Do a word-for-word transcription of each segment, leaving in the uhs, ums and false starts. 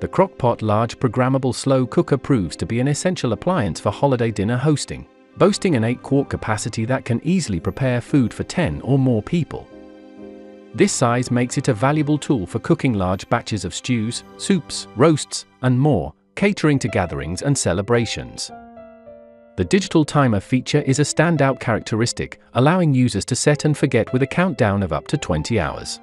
The Crock-Pot large programmable slow cooker proves to be an essential appliance for holiday dinner hosting, boasting an eight-quart capacity that can easily prepare food for ten or more people. This size makes it a valuable tool for cooking large batches of stews, soups, roasts, and more, catering to gatherings and celebrations. The digital timer feature is a standout characteristic, allowing users to set and forget with a countdown of up to twenty hours.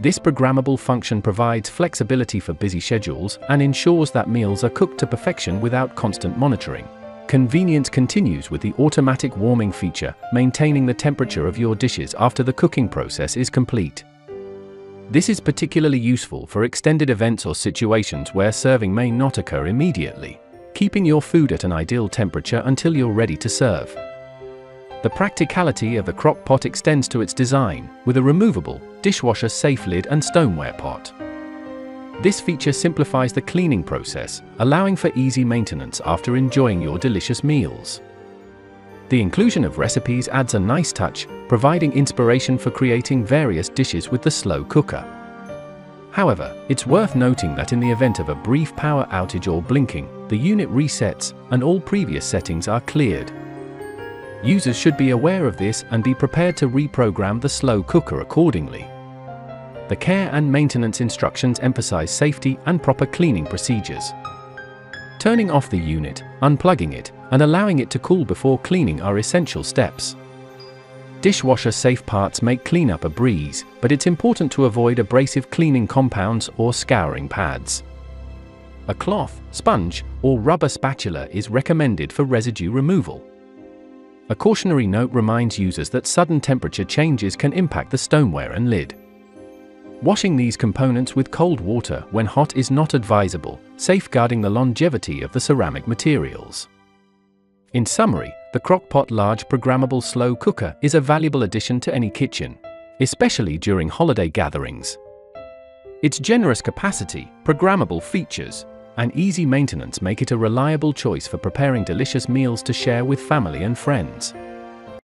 This programmable function provides flexibility for busy schedules and ensures that meals are cooked to perfection without constant monitoring. Convenience continues with the automatic warming feature, maintaining the temperature of your dishes after the cooking process is complete. This is particularly useful for extended events or situations where serving may not occur immediately, keeping your food at an ideal temperature until you're ready to serve. The practicality of the Crock-Pot extends to its design, with a removable, dishwasher-safe lid and stoneware pot. This feature simplifies the cleaning process, allowing for easy maintenance after enjoying your delicious meals. The inclusion of recipes adds a nice touch, providing inspiration for creating various dishes with the slow cooker. However, it's worth noting that in the event of a brief power outage or blinking, the unit resets, and all previous settings are cleared. Users should be aware of this and be prepared to reprogram the slow cooker accordingly. The care and maintenance instructions emphasize safety and proper cleaning procedures. Turning off the unit, unplugging it, and allowing it to cool before cleaning are essential steps. Dishwasher-safe parts make cleanup a breeze, but it's important to avoid abrasive cleaning compounds or scouring pads. A cloth, sponge, or rubber spatula is recommended for residue removal. A cautionary note reminds users that sudden temperature changes can impact the stoneware and lid. Washing these components with cold water when hot is not advisable, safeguarding the longevity of the ceramic materials. In summary, the Crock-Pot large programmable slow cooker is a valuable addition to any kitchen, especially during holiday gatherings. Its generous capacity, programmable features, and easy maintenance make it a reliable choice for preparing delicious meals to share with family and friends.